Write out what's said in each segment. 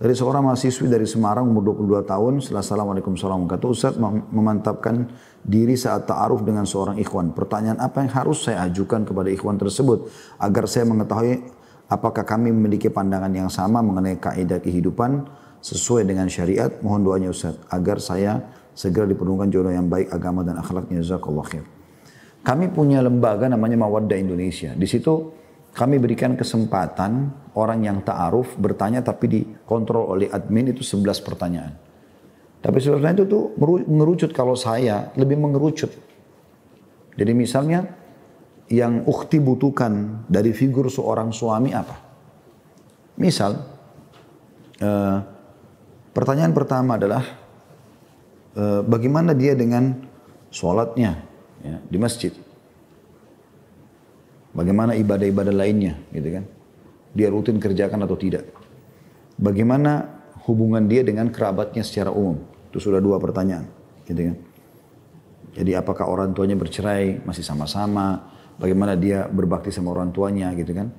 Dari seorang mahasiswi dari Semarang umur 22 tahun, Assalamualaikum warahmatullahi wabarakatuh. Ustaz, memantapkan diri saat ta'aruf dengan seorang ikhwan. Pertanyaan apa yang harus saya ajukan kepada ikhwan tersebut agar saya mengetahui apakah kami memiliki pandangan yang sama mengenai kaidah kehidupan sesuai dengan syariat? Mohon doanya Ustaz agar saya segera dipertemukan jodoh yang baik agama dan akhlaknya. Jazakallahu khair. Kami punya lembaga namanya Mawaddah Indonesia. Di situ kami berikan kesempatan orang yang ta'aruf bertanya tapi dikontrol oleh admin itu 11 pertanyaan. Tapi sebenarnya itu tuh mengerucut, kalau saya lebih mengerucut. Jadi misalnya yang ukhti butuhkan dari figur seorang suami apa? Misal pertanyaan pertama adalah bagaimana dia dengan sholatnya ya, di masjid. Bagaimana ibadah-ibadah lainnya, gitu kan? Dia rutin kerjakan atau tidak? Bagaimana hubungan dia dengan kerabatnya secara umum? Itu sudah 2 pertanyaan, gitu kan? Jadi apakah orang tuanya bercerai masih sama-sama? Bagaimana dia berbakti sama orang tuanya, gitu kan?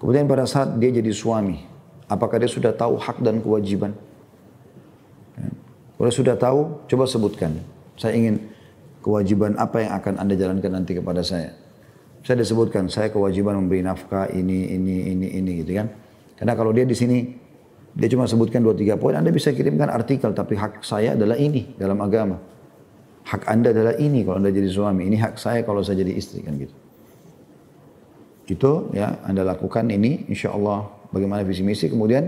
Kemudian pada saat dia jadi suami, apakah dia sudah tahu hak dan kewajiban? Kalau sudah tahu, coba sebutkan. Saya ingin kewajiban apa yang akan Anda jalankan nanti kepada saya? Saya disebutkan, saya kewajiban memberi nafkah ini, gitu kan. Karena kalau dia di sini, dia cuma sebutkan 2-3 poin, Anda bisa kirimkan artikel, tapi hak saya adalah ini dalam agama. Hak Anda adalah ini kalau Anda jadi suami, ini hak saya kalau saya jadi istri, kan gitu. Itu ya, Anda lakukan ini, insya Allah, bagaimana visi misi. Kemudian,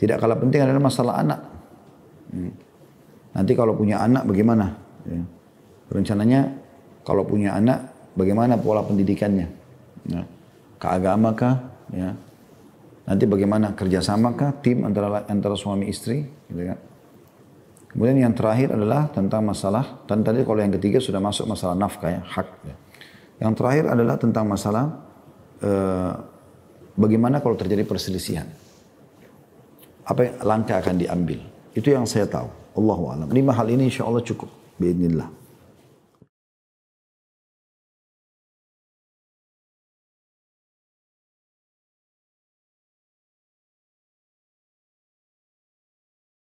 tidak kalah penting adalah masalah anak. Nanti kalau punya anak bagaimana? Ya. Rencananya, kalau punya anak, bagaimana pola pendidikannya, ya. Keagama kah, ya. Nanti bagaimana kerjasama kah, tim antara suami istri, gitu kan. Kemudian yang terakhir adalah tentang masalah, dan tadi kalau yang ketiga sudah masuk masalah nafkah ya, hak. Ya. Yang terakhir adalah tentang masalah bagaimana kalau terjadi perselisihan, apa yang langkah akan diambil. Itu yang saya tahu, Allahu a'lam. 5 hal ini insya Allah cukup, biidznillah.